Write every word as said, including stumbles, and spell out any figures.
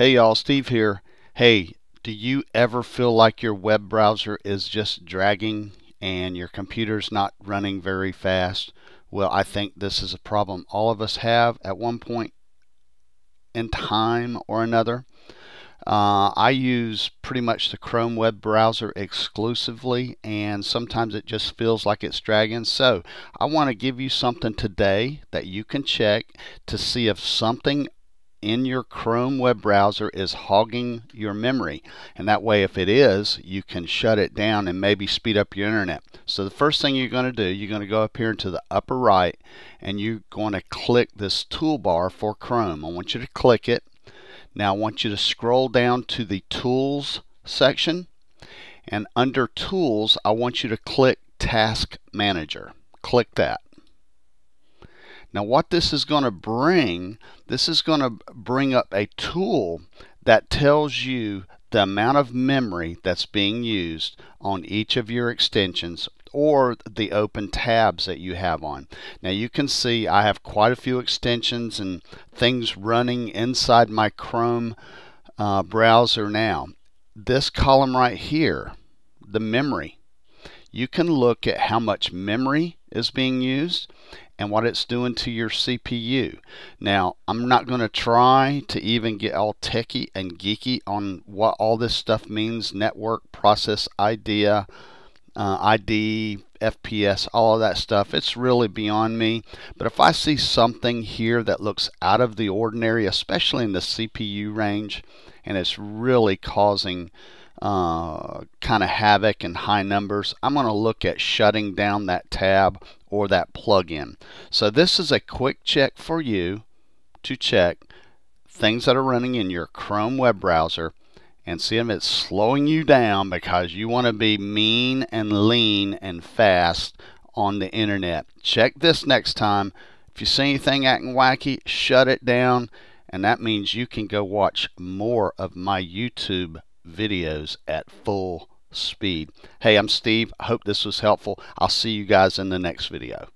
Hey y'all, Steve here. Hey, do you ever feel like your web browser is just dragging and your computer's not running very fast? Well, I think this is a problem all of us have at one point in time or another. Uh, I use pretty much the Chrome web browser exclusively, and sometimes it just feels like it's dragging. So I want to give you something today that you can check to see if something in your Chrome web browser is hogging your memory, and that way if it is, you can shut it down and maybe speed up your internet. So the first thing you're going to do, you're going to go up here into the upper right and you're going to click this toolbar for Chrome. I want you to click it. Now I want you to scroll down to the Tools section, and under Tools I want you to click Task Manager. Click that. Now what this is going to bring, this is going to bring up a tool that tells you the amount of memory that's being used on each of your extensions or the open tabs that you have on. Now you can see I have quite a few extensions and things running inside my Chrome uh, browser now. This column right here, the memory, you can look at how much memory is being used and what it's doing to your C P U. Now, I'm not going to try to even get all techie and geeky on what all this stuff means, network, process, idea, uh, I D, F P S, all of that stuff. It's really beyond me. But if I see something here that looks out of the ordinary, especially in the C P U range, and it's really causing Uh, kind of havoc and high numbers, I'm going to look at shutting down that tab or that plugin. So this is a quick check for you to check things that are running in your Chrome web browser and see if it's slowing you down, because you want to be mean and lean and fast on the internet. Check this next time. If you see anything acting wacky, shut it down, and that means you can go watch more of my YouTube videos at full speed. Hey, I'm Steve. I hope this was helpful. I'll see you guys in the next video.